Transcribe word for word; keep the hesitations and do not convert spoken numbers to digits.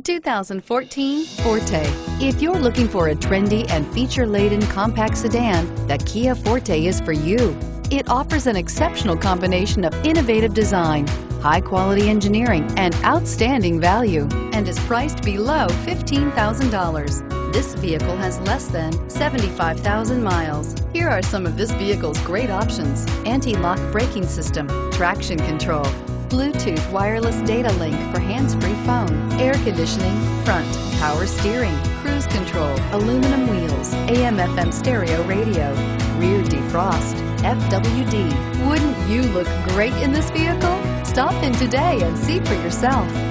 The two thousand fourteen Forte. If you're looking for a trendy and feature-laden compact sedan, the Kia Forte is for you. It offers an exceptional combination of innovative design, high-quality engineering, and outstanding value, and is priced below fifteen thousand dollars. This vehicle has less than seventy-five thousand miles. Here are some of this vehicle's great options: anti-lock braking system, traction control, Bluetooth wireless data link for hands-free phone, air conditioning, front, power steering, cruise control, aluminum wheels, A M F M stereo radio, rear defrost, F W D. Wouldn't you look great in this vehicle? Stop in today and see for yourself.